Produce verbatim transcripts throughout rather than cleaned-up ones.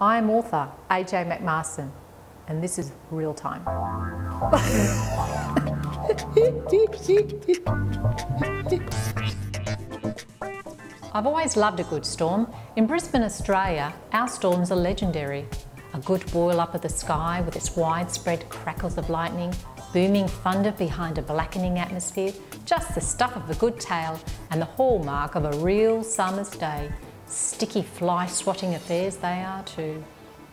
I am author A J McMarson, and this is Real Time. I've always loved a good storm. In Brisbane, Australia, our storms are legendary. A good boil up of the sky with its widespread crackles of lightning, booming thunder behind a blackening atmosphere, just the stuff of a good tale and the hallmark of a real summer's day. Sticky fly-swatting affairs they are too.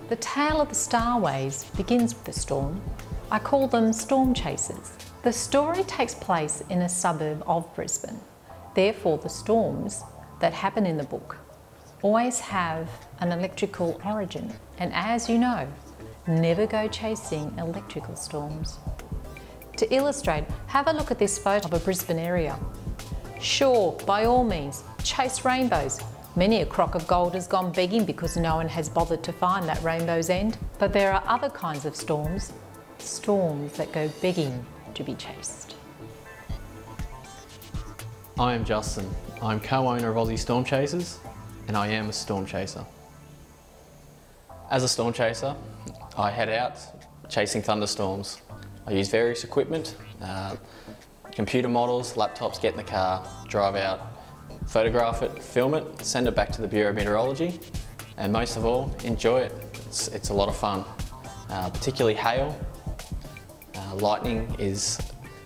The tale of the starways begins with a storm. I call them storm chasers. The story takes place in a suburb of Brisbane. Therefore, the storms that happen in the book always have an electrical origin. And as you know, never go chasing electrical storms. To illustrate, have a look at this photo of a Brisbane area. Sure, by all means, chase rainbows. Many a crock of gold has gone begging because no one has bothered to find that rainbow's end. But there are other kinds of storms, storms that go begging to be chased. I am Justin. I'm co-owner of Aussie Storm Chasers, and I am a storm chaser. As a storm chaser, I head out chasing thunderstorms. I use various equipment, uh, computer models, laptops, get in the car, drive out, photograph it, film it, send it back to the Bureau of Meteorology, and most of all, enjoy it. It's, it's a lot of fun, uh, particularly hail. Uh, lightning is,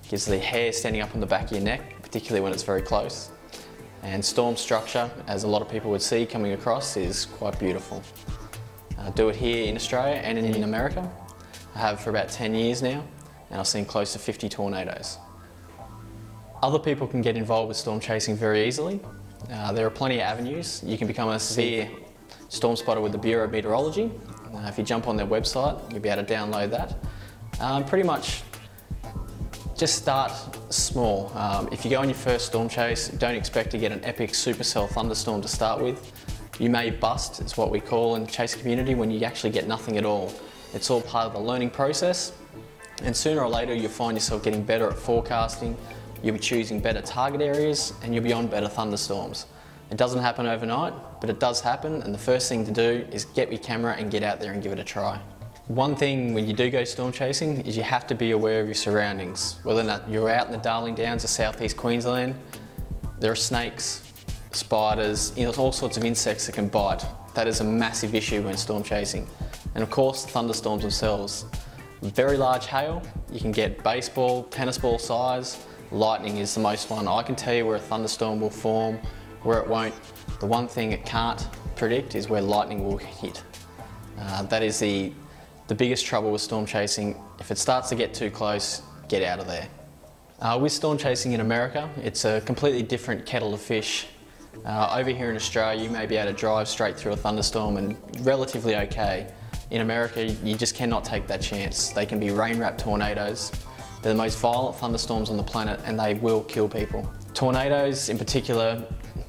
gives the hair standing up on the back of your neck, particularly when it's very close. And storm structure, as a lot of people would see coming across, is quite beautiful. I do it here in Australia and in America. I have for about ten years now, and I've seen close to fifty tornadoes. Other people can get involved with storm chasing very easily. Uh, there are plenty of avenues. You can become a severe storm spotter with the Bureau of Meteorology. Uh, if you jump on their website, you'll be able to download that. Um, pretty much just start small. Um, if you go on your first storm chase, don't expect to get an epic supercell thunderstorm to start with. You may bust, it's what we call in the chase community, when you actually get nothing at all. It's all part of the learning process, and sooner or later you'll find yourself getting better at forecasting, you'll be choosing better target areas, and you'll be on better thunderstorms. It doesn't happen overnight, but it does happen, and the first thing to do is get your camera and get out there and give it a try. One thing when you do go storm chasing is you have to be aware of your surroundings. Whether or not you're out in the Darling Downs of South East Queensland, there are snakes, spiders, you know, all sorts of insects that can bite. That is a massive issue when storm chasing. And of course, the thunderstorms themselves. Very large hail, you can get baseball, tennis ball size. Lightning is the most fun. I can tell you where a thunderstorm will form, where it won't. The one thing it can't predict is where lightning will hit. Uh, that is the, the biggest trouble with storm chasing. If it starts to get too close, get out of there. Uh, with storm chasing in America, it's a completely different kettle of fish. Uh, over here in Australia, you may be able to drive straight through a thunderstorm and relatively okay. In America, you just cannot take that chance. They can be rain-wrapped tornadoes. They're the most violent thunderstorms on the planet, and they will kill people. Tornadoes in particular,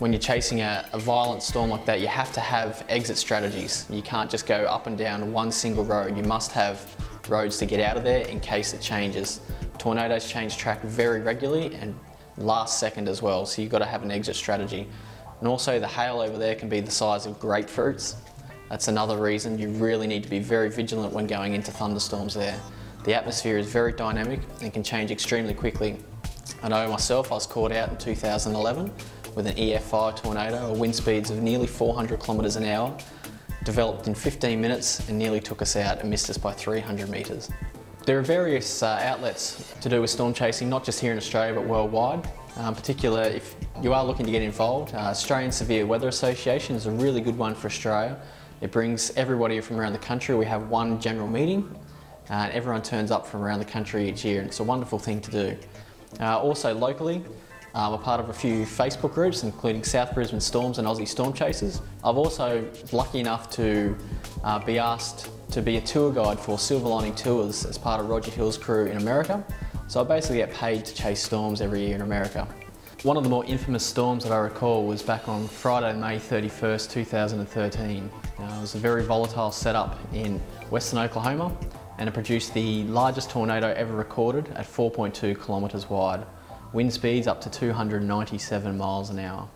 when you're chasing a, a violent storm like that, you have to have exit strategies. You can't just go up and down one single road. You must have roads to get out of there in case it changes. Tornadoes change track very regularly and last second as well, so you've got to have an exit strategy. And also the hail over there can be the size of grapefruits. That's another reason you really need to be very vigilant when going into thunderstorms there. The atmosphere is very dynamic and can change extremely quickly. I know myself, I was caught out in two thousand eleven with an E F five tornado, or wind speeds of nearly four hundred kilometres an hour, developed in fifteen minutes and nearly took us out and missed us by three hundred metres. There are various uh, outlets to do with storm chasing, not just here in Australia but worldwide. Um, particularly if you are looking to get involved, uh, Australian Severe Weather Association is a really good one for Australia. It brings everybody from around the country. We have one general meeting. Uh, and everyone turns up from around the country each year, and it's a wonderful thing to do. Uh, also locally, I'm a part of a few Facebook groups, including South Brisbane Storms and Aussie Storm Chasers. I've also lucky enough to uh, be asked to be a tour guide for Silver Lining Tours as part of Roger Hill's crew in America. So I basically get paid to chase storms every year in America. One of the more infamous storms that I recall was back on Friday, May thirty-first, two thousand thirteen. Uh, it was a very volatile setup in western Oklahoma, and it produced the largest tornado ever recorded at four point two kilometres wide. Wind speeds up to two hundred ninety-seven miles an hour.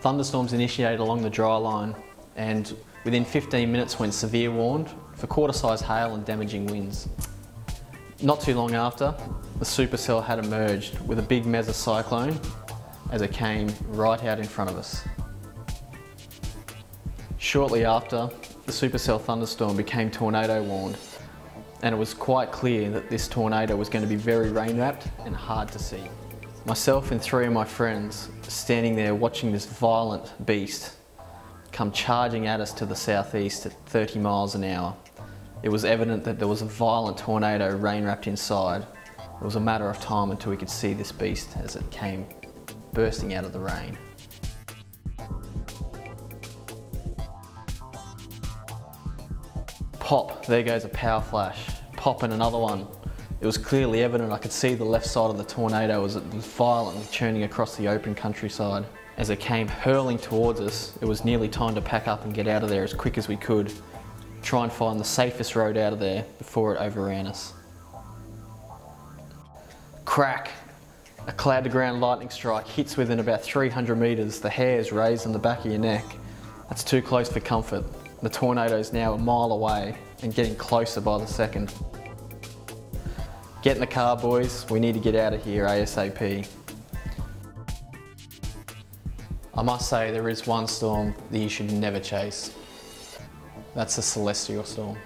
Thunderstorms initiated along the dry line, and Within fifteen minutes went severe warned for quarter-size hail and damaging winds. Not too long after, the supercell had emerged with a big mesocyclone as it came right out in front of us. Shortly after, the supercell thunderstorm became tornado warned, and it was quite clear that this tornado was going to be very rain-wrapped and hard to see. Myself and three of my friends standing there watching this violent beast come charging at us to the southeast at thirty miles an hour. It was evident that there was a violent tornado rain-wrapped inside. It was a matter of time until we could see this beast as it came bursting out of the rain. Pop, there goes a power flash. Pop and another one. It was clearly evident I could see the left side of the tornado as it was violently churning across the open countryside. As it came hurling towards us, it was nearly time to pack up and get out of there as quick as we could. Try and find the safest road out of there before it overran us. Crack! A cloud to ground lightning strike hits within about three hundred metres, the hairs raised on the back of your neck. That's too close for comfort. The tornado is now a mile away and getting closer by the second. Get in the car, boys, we need to get out of here ASAP. I must say there is one storm that you should never chase. That's a celestial storm.